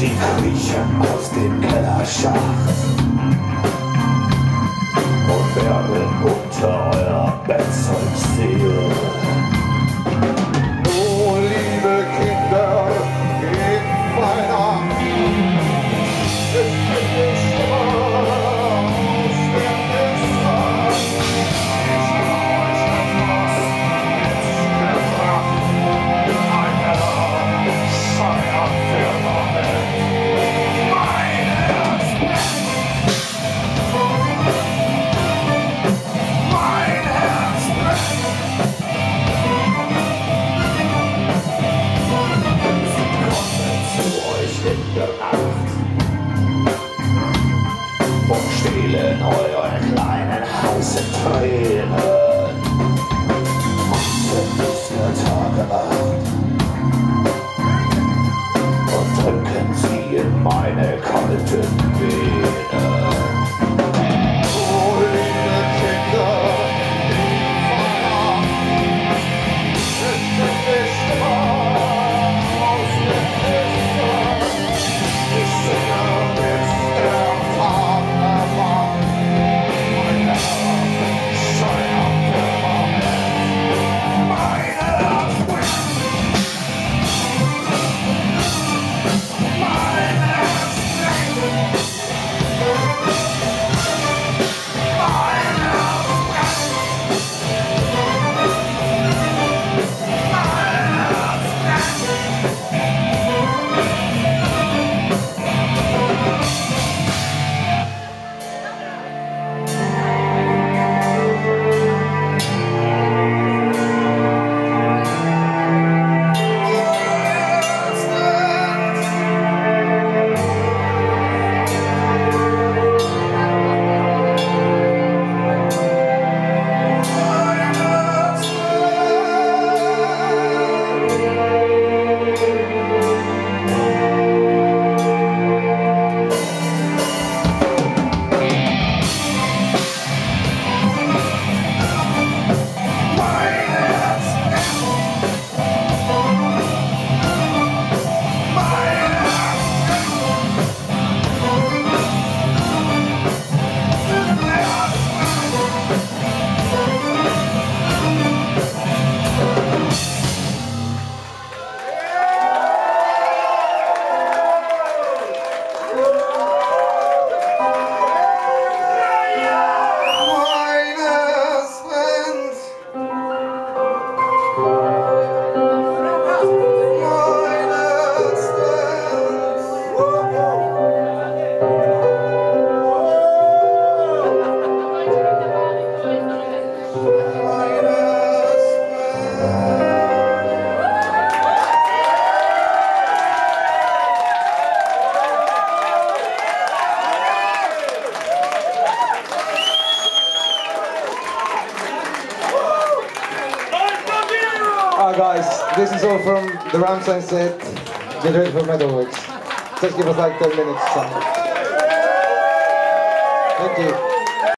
sie kriechen aus dem Kellerschacht und werden unter euer Bettzeug sehen. Oh, liebe Kinder, geht Weihnachten, es gibt nicht aus dem Mist. Ich hab euch etwas mitgebracht in einer Scheierfirma. Und stehlen euer kleinen Haus in Tränen. Macht nicht nur Tage Nacht und drücken sie in meine kalten Venen. Guys, this is all from the Rammstein set. Get ready for Metalworks. Just give us like 10 minutes or something. Thank you.